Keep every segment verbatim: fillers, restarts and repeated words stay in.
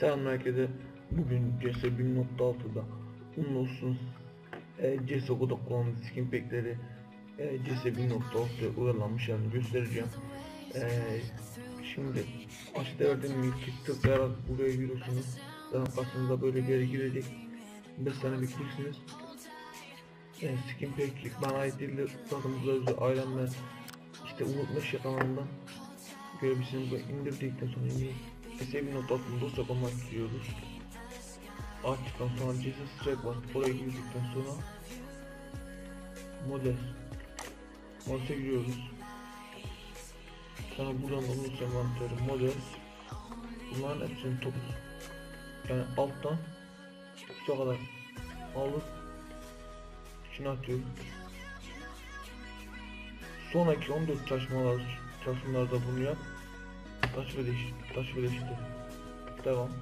Selam herkese. Bugün C S bir nokta altıda bunun olsun e, C S Go'da kullanılan skin pack'leri e, C S bir nokta altıya uyarlanmış yani göstereceğim. E, şimdi aşağıda verdiğim linki tıklayarak buraya giriyorsunuz. Zaten böyle bir yere girecek. beş tane bitirirsiniz. E, skin pack bana ait değil de tadımıza özü ailem ve işte unutmuş kanalından görebilirsiniz. Böyle indirdikten sonra indirdik. C S bir nokta altıda dosya koymak istiyoruz. Açtıktan sonra C S Strike var. Oraya girdikten sonra model model giriyoruz. Sonra buradan da dosya mantarı model. Bunların hepsini topu yani alttan üstüne kadar alıp içine atıyoruz. Sonraki on dört çalışmalar çalışmalarda bunu yap. Taş ve değiştir, taş ve değiştir. Devam.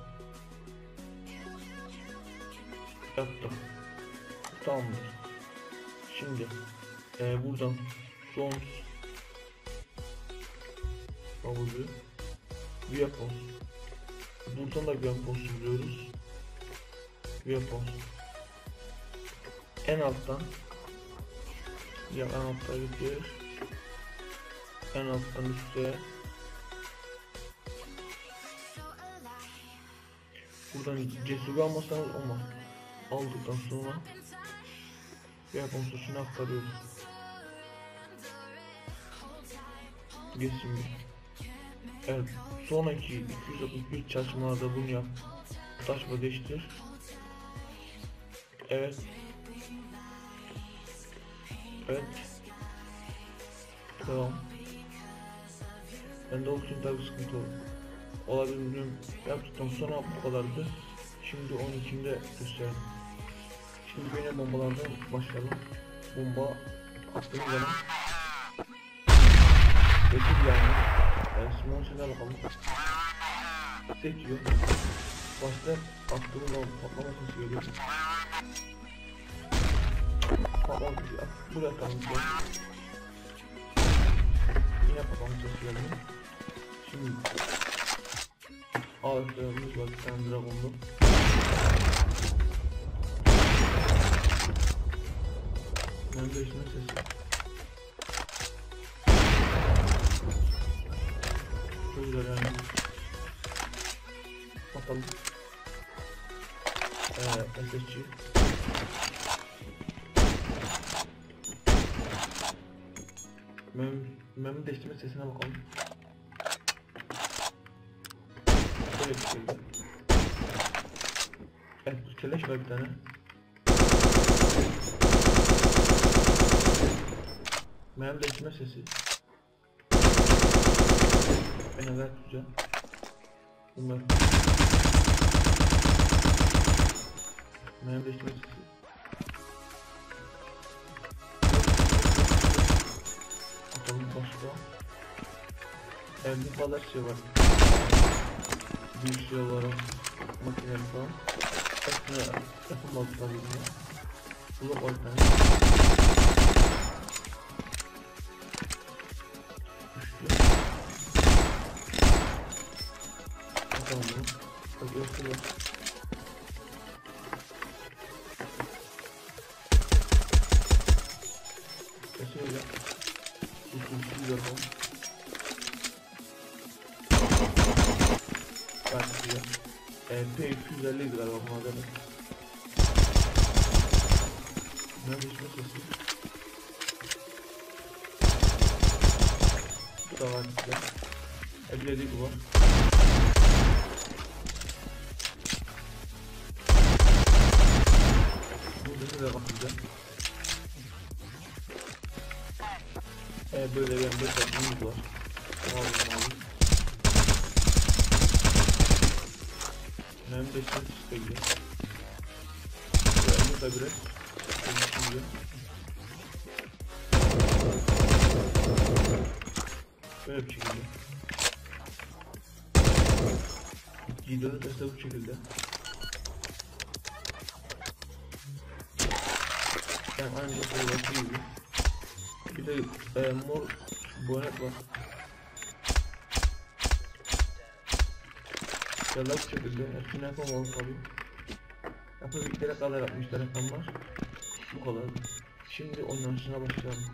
Yaptım. Tamamdır. Şimdi e, buradan son havuzu via post. Buradan da via post buluyoruz. Via post. En alttan ya en altta gidiyor. En alttan üstte. Buradan cesur almasanız olmaz. Aldıktan sonra veya konsolosuna aktarıyoruz. Geçsin bir. Evet. Sonraki iki yüz altmış bir çalışmalarda bunu yap. Taşma değiştir. Evet. Evet. Tamam. Ben de olsun tabi sıkıntı olur. Olabildiğim yaptıktan sonra bu kadardı. Şimdi onun içinde göstereyim. Şimdi yine bombalardan başlayalım. Bomba attığım zaman sekiz yani yani small şeyler bakalım. Sekiyor. Başlar attığım zaman patlama sesi geliyor. Patlama sesi buraya tanışıyor. Yine patlama sesi geliyor. Şimdi ağırlıklarımız var, bir tane dragonlu. Ben de işime sesi. Çok güzel yani. Bakalım. Eee, S S G. Mem, mem de işime sesine bakalım. Evet, keleş var bir tane. Mermi değiştirme sesi. Ben evvel tutacağım. Bunlar. Mermi değiştirme sesi. Atalım başka. Evet, bu kadar şey var. Büyük şey olarak makineler falan hepsine yapılmadıklar yüzüne bulup ortaya düştü. Bakalım bunu tabi yapılıyor. Kesinlikle usulsüz yapalım. P iki yüz elli galiba madem. Ne biçim sesi? Bu da var işte. Ebledik bu var. Burada da bakacağız. Ee, böyle bir embeddedimiz var. Tamam tamam. Hem de işte üstteki buraya burada biraz şimdi böyle bir şekilde gidiyoruz işte bu şekilde yani aynı şekilde gibi bir de e, mor boynak var. Yalak çöpüldü. Hepsini yapamam tabii. Yapabildiklere kadar yapmışlar yapanlar. Bu kadar. Şimdi onun üstüne başlayalım.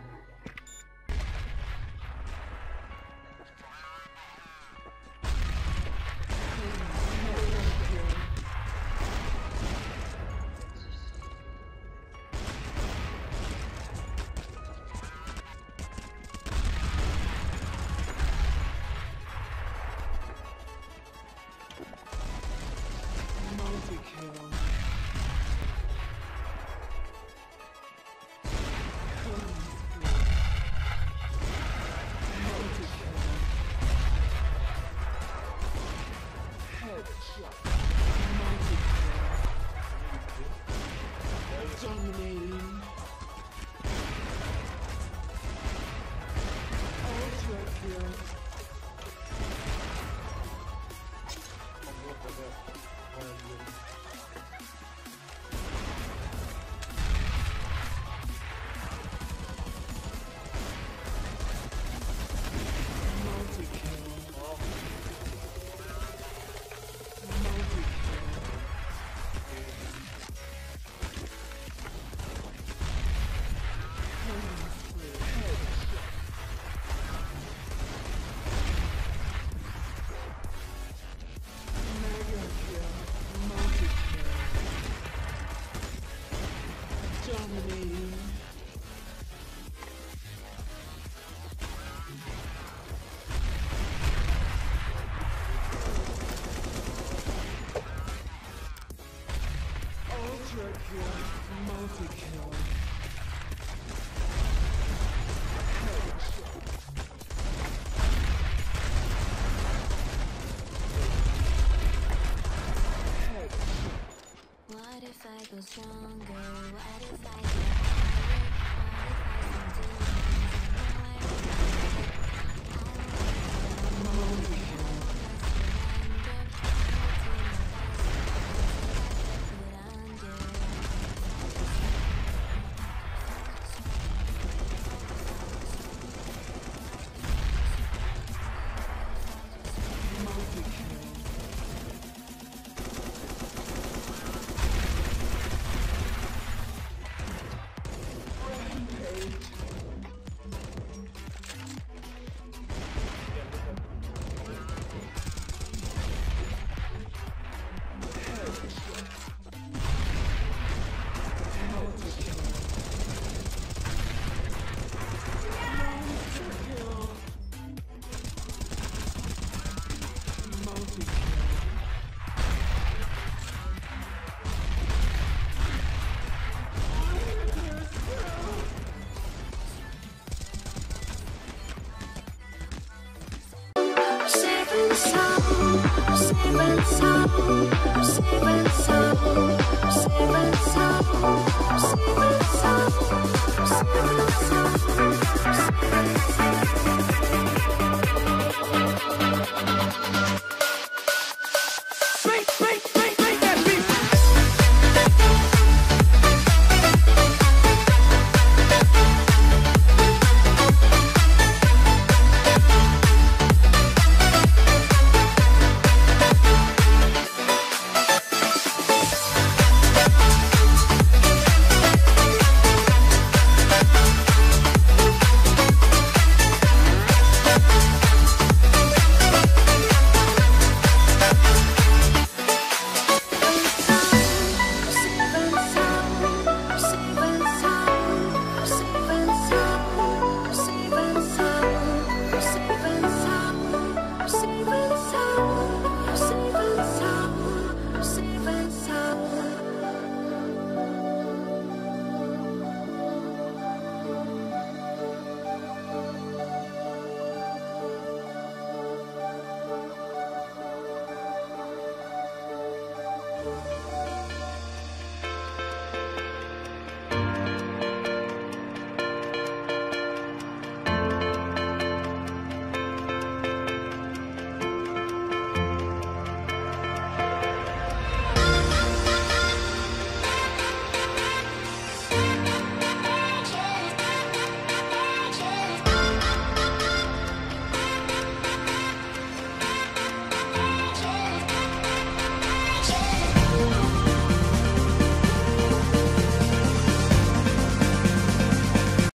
You